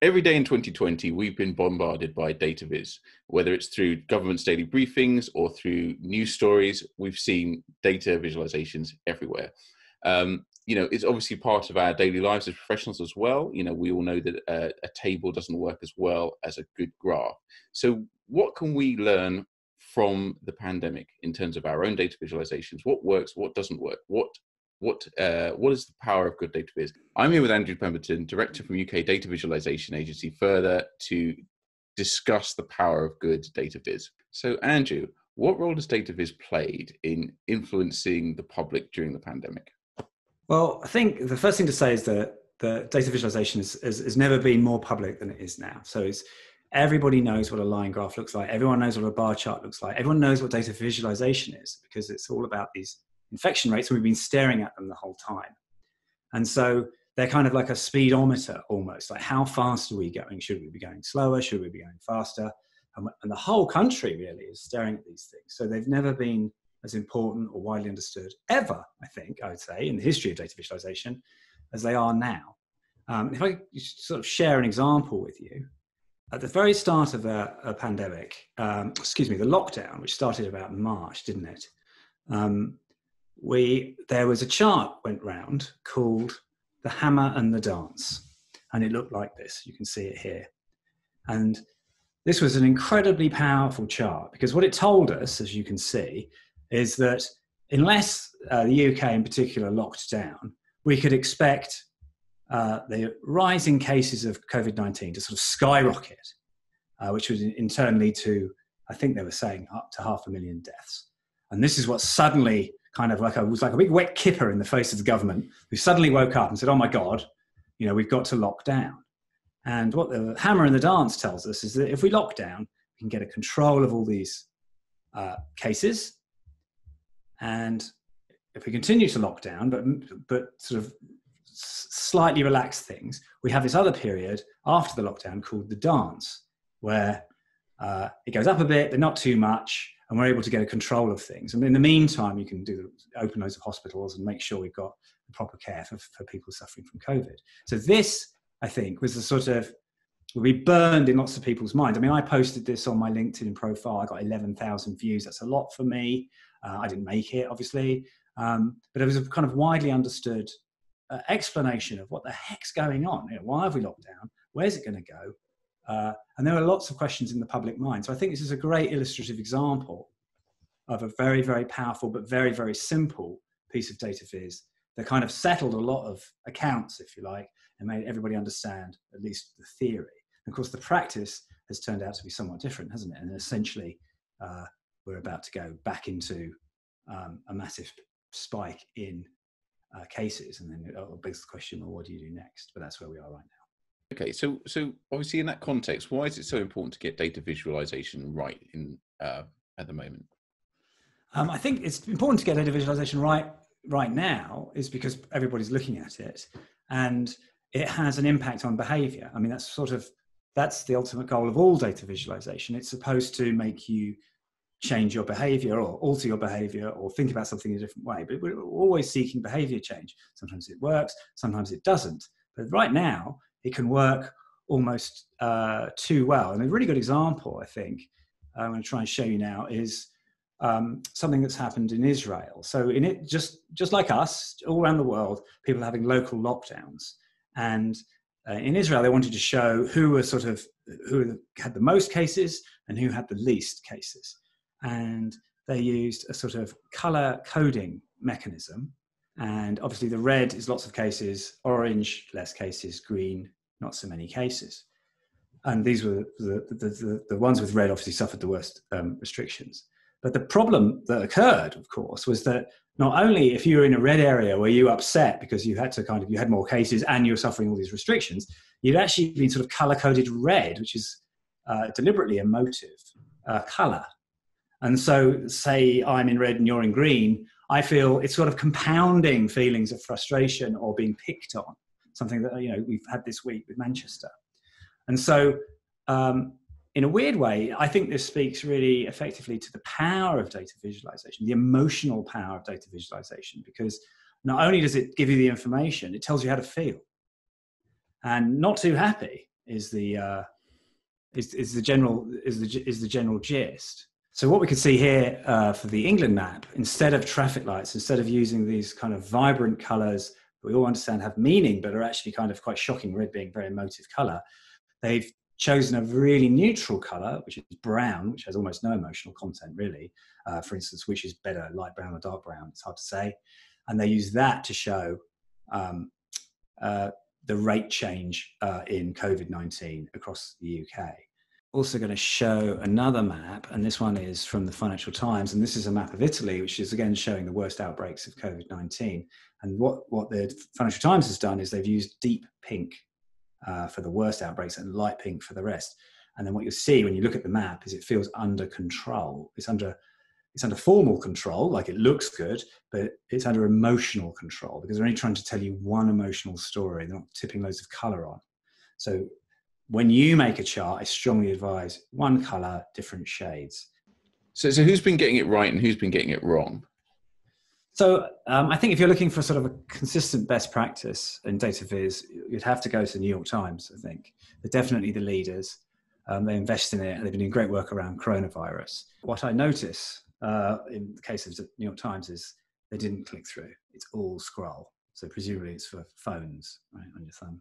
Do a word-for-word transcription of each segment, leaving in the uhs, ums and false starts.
Every day in twenty twenty, we've been bombarded by data viz. Whether it's through government's daily briefings or through news stories, we've seen data visualizations everywhere. Um, you know, it's obviously part of our daily lives as professionals as well. You know, we all know that a, a table doesn't work as well as a good graph. So what can we learn from the pandemic in terms of our own data visualizations? What works, what doesn't work? What What, uh, what is the power of good data viz? I'm here with Andrew Pemberton, Director from U K Data Visualization Agency, further to discuss the power of good data viz. So Andrew, what role has data viz played in influencing the public during the pandemic? Well, I think the first thing to say is that the data visualization has, has, has never been more public than it is now. So it's, everybody knows what a line graph looks like. Everyone knows what a bar chart looks like. Everyone knows what data visualization is because it's all about these infection rates, and we've been staring at them the whole time. And so they're kind of like a speedometer almost, like how fast are we going? Should we be going slower? Should we be going faster? And, and the whole country really is staring at these things. So they've never been as important or widely understood ever, I think, I would say, in the history of data visualization as they are now. Um, if I could sort of share an example with you, at the very start of a, a pandemic, um, excuse me, the lockdown, which started about March, didn't it? Um, We, there was a chart went round called the Hammer and the Dance, and it looked like this. You can see it here. And this was an incredibly powerful chart because what it told us, as you can see, is that unless uh, the U K in particular locked down, we could expect uh, the rising cases of COVID nineteen to sort of skyrocket, uh, which would in turn lead to, I think they were saying, up to half a million deaths. And this is what suddenly kind of like a, was like a big wet kipper in the face of the government who suddenly woke up and said, oh my God, you know, we've got to lock down. And what the Hammer and the Dance tells us is that if we lock down, we can get a control of all these uh, cases. And if we continue to lock down, but, but sort of slightly relax things, we have this other period after the lockdown called the dance, where uh, it goes up a bit, but not too much. And we're able to get a control of things. And in the meantime, you can do open loads of hospitals and make sure we've got the proper care for, for people suffering from COVID. So this, I think, was the sort of, will be burned in lots of people's minds. I mean, I posted this on my LinkedIn profile. I got eleven thousand views. That's a lot for me. Uh, I didn't make it, obviously. Um, but it was a kind of widely understood uh, explanation of what the heck's going on. You know, why have we locked down? Where's it going to go? Uh, and there were lots of questions in the public mind. So I think this is a great illustrative example of a very, very powerful, but very, very simple piece of data viz that kind of settled a lot of accounts, if you like, and made everybody understand at least the theory. And of course, the practice has turned out to be somewhat different, hasn't it? And essentially, uh, we're about to go back into um, a massive spike in uh, cases. And then it begs the question, well, what do you do next? But that's where we are right now. Okay, so so obviously in that context, why is it so important to get data visualization right in uh, at the moment? Um, I think it's important to get data visualization right right now is because everybody's looking at it, and it has an impact on behavior. I mean, that's sort of that's the ultimate goal of all data visualization. It's supposed to make you change your behavior or alter your behavior or think about something in a different way. But we're always seeking behavior change. Sometimes it works, sometimes it doesn't. But right now, it can work almost uh, too well. And a really good example, I think, I'm going to try and show you now, is um, something that's happened in Israel. So in it, just, just like us, all around the world, people are having local lockdowns. And uh, in Israel, they wanted to show who were sort of, who had the most cases and who had the least cases. And they used a sort of color coding mechanism. And obviously the red is lots of cases, orange, less cases, green, not so many cases. And these were the, the, the, the ones with red obviously suffered the worst um, restrictions. But the problem that occurred, of course, was that not only if you were in a red area were you upset because you had to kind of, you had more cases and you were suffering all these restrictions, you'd actually been sort of color-coded red, which is uh, deliberately emotive uh, color. And so say I'm in red and you're in green, I feel it's sort of compounding feelings of frustration or being picked on, something that, you know, we've had this week with Manchester. And so um, in a weird way, I think this speaks really effectively to the power of data visualization, the emotional power of data visualization, because not only does it give you the information, it tells you how to feel. And not too happy is the uh, is is the general is the is the general gist. So what we can see here uh, for the England map, instead of traffic lights, instead of using these kind of vibrant colours that we all understand have meaning but are actually kind of quite shocking, red being very emotive colour, they've chosen a really neutral colour, which is brown, which has almost no emotional content really. Uh, for instance, which is better, light brown or dark brown? It's hard to say. And they use that to show um, uh, the rate change uh, in COVID nineteen across the U K. Also going to show another map, and this one is from the Financial Times, and this is a map of Italy, which is again showing the worst outbreaks of COVID nineteen. And what, what the Financial Times has done is they've used deep pink uh, for the worst outbreaks and light pink for the rest. And then what you'll see when you look at the map is it feels under control. It's under, it's under formal control, like it looks good, but it's under emotional control because they're only trying to tell you one emotional story. They're not tipping loads of colour on. So when you make a chart, I strongly advise one color, different shades. So, so who's been getting it right and who's been getting it wrong? So um, I think if you're looking for sort of a consistent best practice in data viz, you'd have to go to the New York Times, I think. They're definitely the leaders. Um, they invest in it and they've been doing great work around coronavirus. What I notice uh, in the case of the New York Times is they didn't click through. It's all scroll. So presumably it's for phones, right, on your thumb.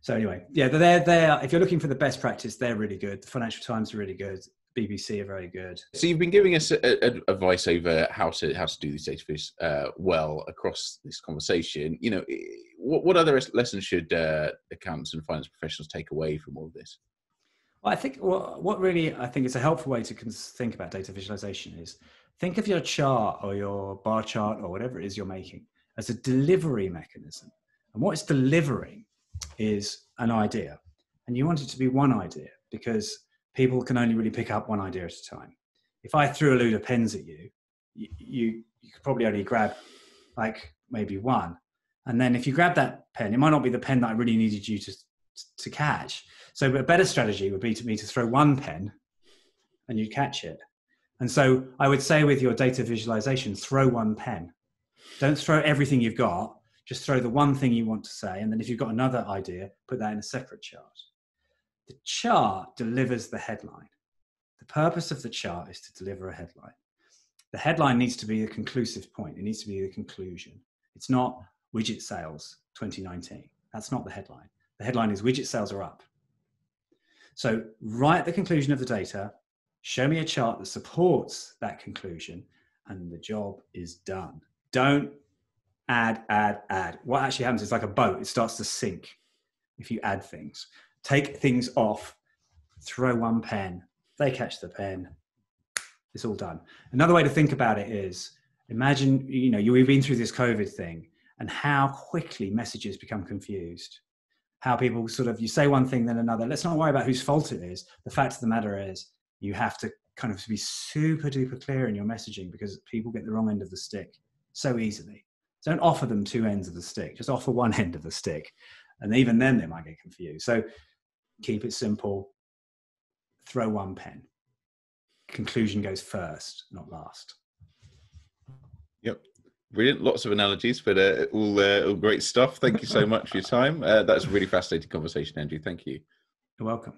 So anyway, yeah, they're, they're, if you're looking for the best practice, they're really good. The Financial Times are really good. B B C are very good. So you've been giving us a, a, advice over how to how to do these data viz uh, well across this conversation. You know, what, what other lessons should uh, accountants and finance professionals take away from all of this? Well, I think what, what really I think is a helpful way to think about data visualization is think of your chart or your bar chart or whatever it is you're making as a delivery mechanism. And what it's delivering is an idea, and you want it to be one idea because people can only really pick up one idea at a time. If I threw a load of pens at you, you, you, you could probably only grab like maybe one. And then if you grab that pen, it might not be the pen that I really needed you to, to catch. So a better strategy would be to me to throw one pen and you'd catch it. And so I would say with your data visualization, throw one pen. Don't throw everything you've got. Just throw the one thing you want to say, and then if you've got another idea, put that in a separate chart. The chart delivers the headline. The purpose of the chart is to deliver a headline. The headline needs to be the conclusive point. It needs to be the conclusion. It's not widget sales twenty nineteen. That's not the headline. The headline is widget sales are up. So write the conclusion of the data, show me a chart that supports that conclusion, and the job is done. Don't add, add, add. What actually happens is like a boat, it starts to sink if you add things. Take things off, throw one pen, they catch the pen, it's all done. Another way to think about it is, imagine, you know, you've been through this COVID thing and how quickly messages become confused. How people sort of, you say one thing, then another. Let's not worry about whose fault it is. The fact of the matter is, you have to kind of be super duper clear in your messaging because people get the wrong end of the stick so easily. Don't offer them two ends of the stick, just offer one end of the stick. And even then they might get confused. So keep it simple, throw one pen. Conclusion goes first, not last. Yep, brilliant, lots of analogies, but uh, all, uh, all great stuff. Thank you so much for your time. Uh, that's a really fascinating conversation, Andrew, thank you. You're welcome.